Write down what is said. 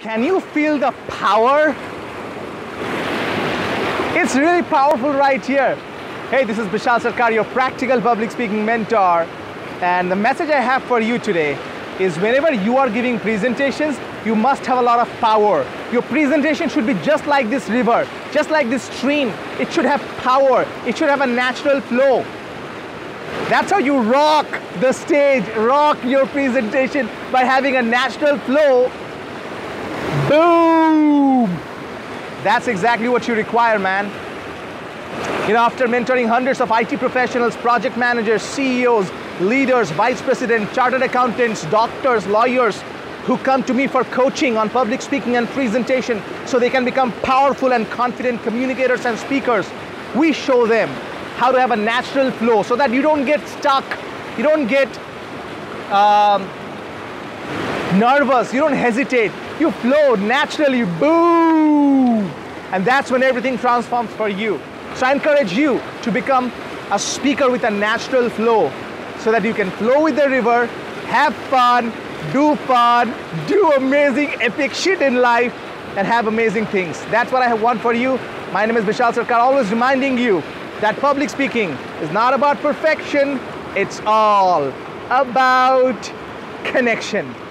Can you feel the power? It's really powerful right here. Hey, this is Bishal Sarkar, your practical public speaking mentor. And the message I have for you today is whenever you are giving presentations, you must have a lot of power. Your presentation should be just like this river, just like this stream. It should have power. It should have a natural flow. That's how you rock the stage, rock your presentation by having a natural flow. Boom! That's exactly what you require, man. You know, after mentoring hundreds of IT professionals, project managers, CEOs, leaders, vice presidents, chartered accountants, doctors, lawyers, who come to me for coaching on public speaking and presentation so they can become powerful and confident communicators and speakers, we show them how to have a natural flow so that you don't get stuck, you don't get nervous, you don't hesitate. You flow naturally, boom! And that's when everything transforms for you. So I encourage you to become a speaker with a natural flow so that you can flow with the river, have fun, do amazing, epic shit in life, and have amazing things. That's what I want for you. My name is Bishal Sarkar, always reminding you that public speaking is not about perfection, it's all about connection.